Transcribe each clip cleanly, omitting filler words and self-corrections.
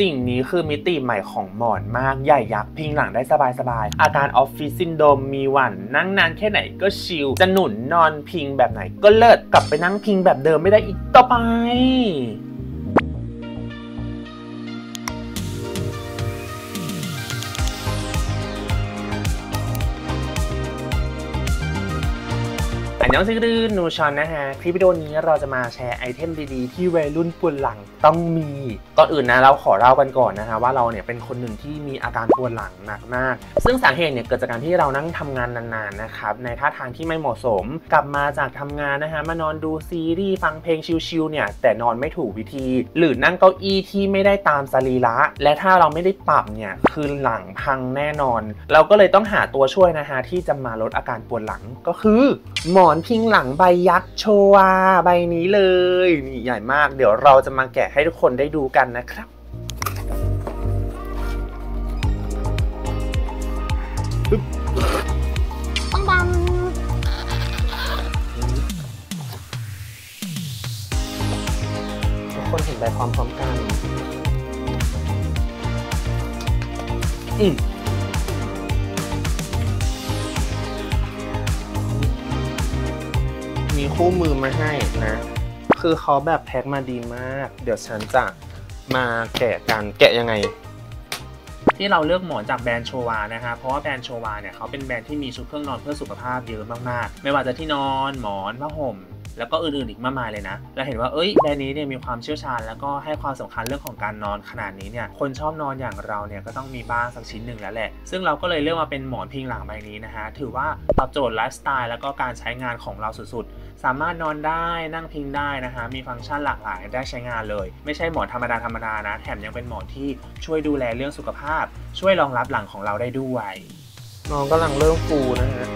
สิ่งนี้คือมิติใหม่ของหมอนมากใหญ่ยักษ์พิงหลังได้สบายๆอาการออฟฟิศซินโดรมมีหวั่นนั่งนานแค่ไหนก็ชิลจะหนุนนอนพิงแบบไหนก็เลิศกลับไปนั่งพิงแบบเดิมไม่ได้อีกต่อไปอันยองซิรื้อนูชอนนะฮะคลิปวิดีโอนี้เราจะมาแชร์ไอเทมดีๆที่วัยรุ่นปวดหลังต้องมีก่อนอื่นนะเราขอเล่ากันก่อนนะฮะว่าเราเนี่ยเป็นคนหนึ่งที่มีอาการปวดหลังหนักมากซึ่งสาเหตุเนี่ยเกิดจากการที่เรานั่งทำงานนานๆนะครับในท่าทางที่ไม่เหมาะสมกลับมาจากทำงานนะฮะมานอนดูซีรีส์ฟังเพลงชิลๆเนี่ยแต่นอนไม่ถูกวิธีหรือนั่งเก้าอี้ที่ไม่ได้ตามสรีระและถ้าเราไม่ได้ปรับเนี่ยคือหลังพังแน่นอนเราก็เลยต้องหาตัวช่วยนะฮะที่จะมาลดอาการปวดหลังก็คือหมอนพิงหลังใบยักษ์โชวาใบนี้เลยนี่ใหญ่มากเดี๋ยวเราจะมาแกะให้ทุกคนได้ดูกันนะครับทุกคนเห็นใบความพร้อมกันมีคู่มือมาให้นะคือเขาแบบแพ็คมาดีมากเดี๋ยวฉันจะมาแกะกันแกะยังไงที่เราเลือกหมอนจากแบรนด์โชวานะฮะเพราะว่าแบรนด์โชวาเนี่ยเขาเป็นแบรนด์ที่มีชุดเครื่องนอนเพื่อสุขภาพเยอะมากๆไม่ว่าจะที่นอนหมอนผ้าห่มแล้วก็อื่นๆอีกมากมายเลยนะเราเห็นว่าเอ้ยแบรนด์นี้เนี่ยมีความเชี่ยวชาญแล้วก็ให้ความสำคัญเรื่องของการนอนขนาดนี้เนี่ยคนชอบนอนอย่างเราเนี่ยก็ต้องมีบ้างสักชิ้นหนึ่งแล้วแหละซึ่งเราก็เลยเลือกมาเป็นหมอนพิงหลังใบนี้นะฮะถือว่าตอบโจทย์ไลฟ์สไตล์แล้วก็การใช้งานของเราสุดๆสามารถนอนได้นั่งพิงได้นะฮะมีฟังก์ชันหลากหลายได้ใช้งานเลยไม่ใช่หมอนธรรมดาธรรมดานะแถมยังเป็นหมอนที่ช่วยดูแลเรื่องสุขภาพช่วยรองรับหลังของเราได้ด้วยน้องกำลังเริ่มฟูนะฮะ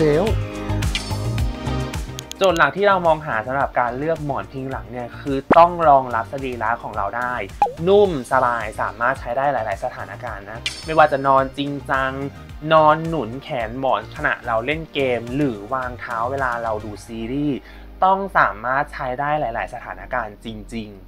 แล้วโจทย์หลักที่เรามองหาสำหรับการเลือกหมอนพิงหลังเนี่ยคือต้องรองรับสรีระของเราได้นุ่มสบายสามารถใช้ได้หลายๆสถานการณ์นะไม่ว่าจะนอนจริงจังนอนหนุนแขนหมอนขณะเราเล่นเกมหรือวางเท้าเวลาเราดูซีรีส์ต้องสามารถใช้ได้หลายๆสถานการณ์จริงๆ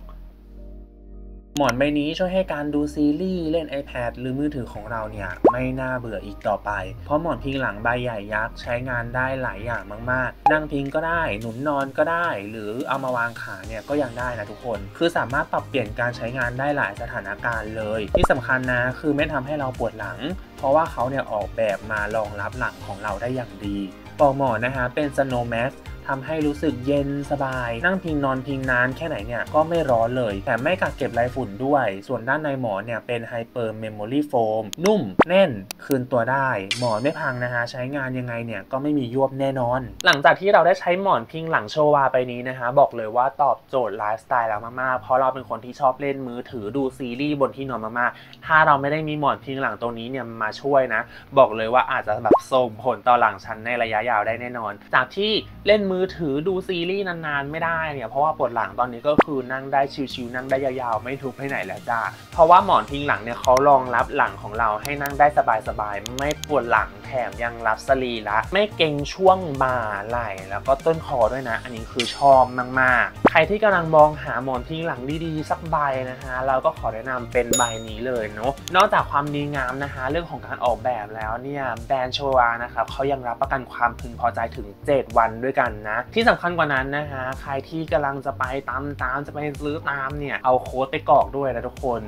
หมอนใบนี้ช่วยให้การดูซีรีส์เล่น iPad หรือมือถือของเราเนี่ยไม่น่าเบื่ออีกต่อไปเพราะหมอนพิงหลังใบใหญ่ยักษ์ใช้งานได้หลายอย่างมากๆนั่งพิงก็ได้หนุนนอนก็ได้หรือเอามาวางขาเนี่ยก็ยังได้นะทุกคนคือสามารถปรับเปลี่ยนการใช้งานได้หลายสถานการณ์เลยที่สำคัญนะคือไม่ทำให้เราปวดหลังเพราะว่าเขาเนี่ยออกแบบมารองรับหลังของเราได้อย่างดีปลอกหมอนนะฮะเป็น Snowmaxทำให้รู้สึกเย็นสบายนั่งพิงนอนพิงนานแค่ไหนเนี่ยก็ไม่ร้อนเลยแต่ไม่กักเก็บไรฝุ่นด้วยส่วนด้านในหมอนเนี่ยเป็นไฮเปอร์เมมโมรี่โฟมนุ่มแน่นคืนตัวได้หมอนไม่พังนะฮะใช้งานยังไงเนี่ยก็ไม่มียวบแน่นอนหลังจากที่เราได้ใช้หมอนพิงหลังโชวาไปนี้นะฮะบอกเลยว่าตอบโจทย์ไลฟ์สไตล์เรามากๆเพราะเราเป็นคนที่ชอบเล่นมือถือดูซีรีส์บนที่นอนมากๆถ้าเราไม่ได้มีหมอนพิงหลังตรงนี้เนี่ยมาช่วยนะบอกเลยว่าอาจจะแบบส่งผลต่อหลังฉันในระยะยาวได้แน่นอนจากที่เล่นมือถือดูซีรีส์นานๆไม่ได้เนี่ยเพราะว่าปวดหลังตอนนี้ก็คือนั่งได้ชิวๆนั่งได้ยาวๆไม่ทุกไปไหนแล้วจ้าเพราะว่าหมอนพิงหลังเนี่ยเขารองรับหลังของเราให้นั่งได้สบายๆไม่ปวดหลังแถมยังรับสรีระไม่เกร็งช่วงบ่าไหล่แล้วก็ต้นคอด้วยนะอันนี้คือชอบมากๆใครที่กำลังมองหาหมอนพิงหลังดีๆสักใบนะฮะเราก็ขอแนะนำเป็นใบนี้เลยเนาะนอกจากความดีงามนะคะเรื่องของการออกแบบแล้วเนี่ยแบรนด์โชวานะครับเขายังรับประกันความพึงพอใจถึง7วันด้วยกันนะที่สำคัญกว่านั้นนะฮะใครที่กำลังจะไปตามจะไปซื้อตามเนี่ยเอาโค้ดไปกรอกด้วยนะทุกคน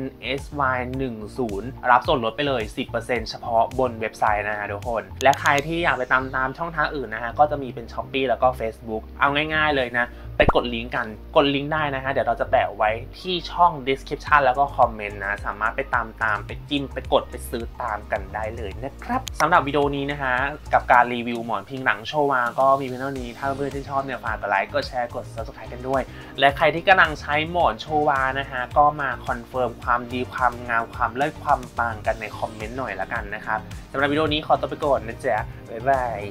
NSY10 รับส่วนลดไปเลย 10% เฉพาะบนเว็บไซต์นะฮะทุกคนและใครที่อยากไปตามช่องทางอื่นนะฮะก็จะมีเป็น Shopee แล้วก็ Facebook เอาง่ายๆเลยนะไปกดลิงก์กันกดลิงก์ได้นะฮะเดี๋ยวเราจะแปะไว้ที่ช่อง description แล้วก็คอมเมนต์นะสามารถไปตามไปจิ้มไปกดไปซื้อตามกันได้เลยนะครับสำหรับวิดีโอนี้นะฮะกับการรีวิวหมอนพิงหลังโชวาก็มีเพียงเท่านี้ถ้าเพื่อนที่ชอบเนี่ยฝากกดไลค์กดแชร์กด subscribe กันด้วยและใครที่กำลังใช้หมอนโชวานะฮะก็มาคอนเฟิร์มความดีความงามความเลิศความปังกันในคอมเมนต์หน่อยละกันนะครับสำหรับวิดีโอนี้ขอตัวไปก่อนนะจ๊ะบ๊ายบาย